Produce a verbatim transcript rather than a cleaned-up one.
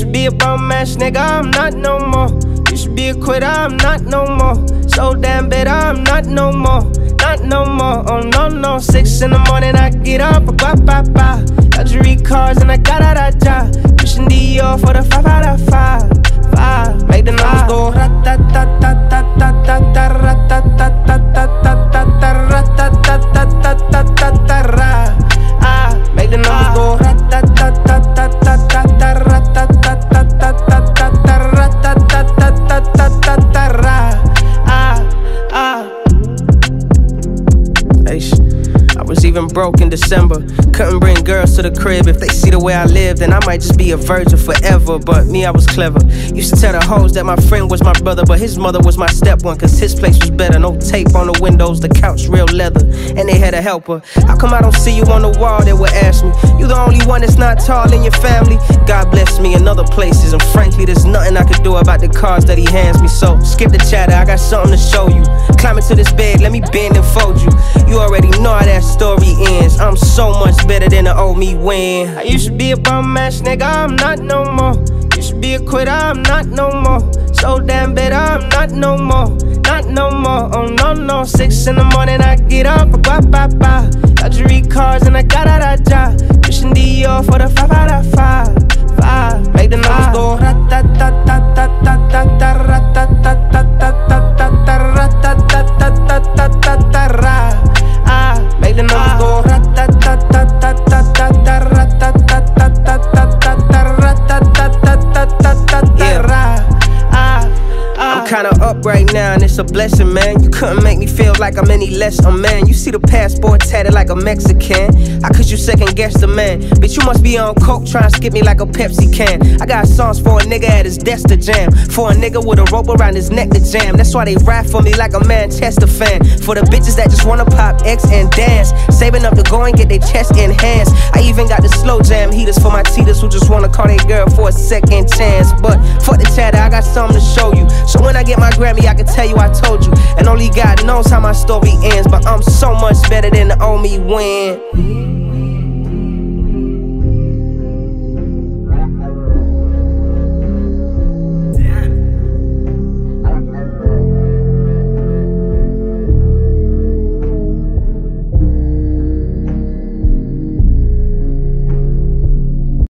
Used to be a bum ass nigga, I'm not no more. Used to be a quitter, I'm not no more. So damn bitter, I'm not no more. Not no more, oh no no. Six in the morning, I get up, I bop bop bop. Luxury cars and I got out of job. Christian Dior for the five out of five. Five, make the numbers go ra ta ta ta ta ta ta ta ra ta ta ta ta ta ta ta ra ta ta ta ta ta ta ta ra. Ah, make the numbers go ra ta ta ta ta ta ta ta ra ta ta ta ta ta ta ta ra ta ta ta ta ta ta ta ra. Ah, ah. I was even broke in December. Couldn't bring girls to the crib. If they see the way I live, then I might just be a virgin forever. But me, I was clever. Used to tell the hoes that my friend was my brother, but his mother was my step one, cause his place was better. No tape on the windows, the couch real leather, and they had a helper. How come I don't see you on the wall? They would ask me. You the only one that's not tall in your family. God bless me in other places, and frankly, there's nothing I could do about the cards that he hands me. So skip the chatter, I got something to show you. Climb into this bed, let me bend and fold you. You already know how that story ends. I'm so much better than the old me when I used to be a bum ass nigga, I'm not no more. Used to be a quitter, I'm not no more. So damn bitter, I'm not no more. Not no more, oh no no. Six in the morning, I get up, I bop bop bop. Luxury cars and I got out of job. Christian Dior for the five out of five. Five, make the numbers go ra ta ta ta ta ta ta ta ra ta ta ta ta ta ta ta ra ta ta ta ta ta ta ta ra. Make the numbers go ra ta ta ta ta ta ta ta ra ta ta ta ta ta ta ta ra ta ta ta ta ta ta ta ra. I'm kinda up right now and it's a blessing, man. You couldn't make me feel like I'm any less a man. You see the passport tatted like a Mexican. How could you second guess the man? Bitch, you must be on coke trying to skip me like a Pepsi can. I got songs for a nigga at his desk to jam, for a nigga with a rope around his neck to jam. That's why they ride for me like a Manchester fan. For the bitches that just wanna pop X and dance, saving up to go and get their chest enhanced. I even got the slow jam heaters for my teeters who just wanna call their girl for a second chance. But fuck the chatter, I got something to show you. So when I get my Grammy, I can tell you I told you. And only God knows how my story ends, but I'm so much better than the old me when